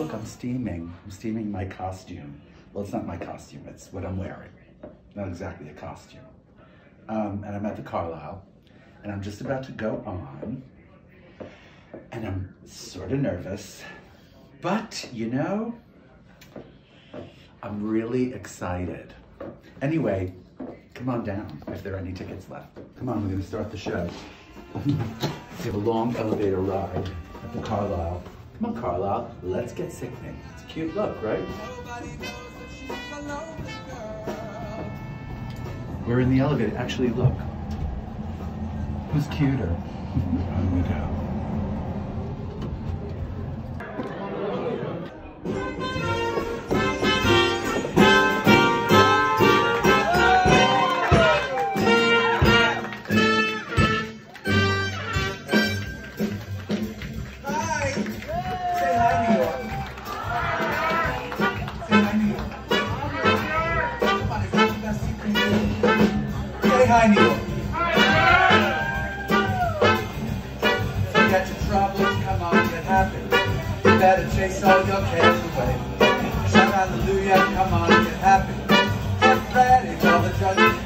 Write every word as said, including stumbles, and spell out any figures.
look, I'm steaming. I'm steaming my costume. Well, it's not my costume, it's what I'm wearing. Not exactly a costume. Um, and I'm at the Carlyle, and I'm just about to go on, and I'm sort of nervous, but you know, I'm really excited. Anyway, come on down if there are any tickets left. Come on, we're gonna start the show. We have a long elevator ride at the Carlyle. Come on, Carlyle, let's get sickening. It's a cute look, right? We're in the elevator. Actually, look. Who's cuter? On we go. Hi, New York. Forget your troubles, come on, get happy. You better chase all your cares away. Shout hallelujah, come on, get happy. Get ready for the judgment.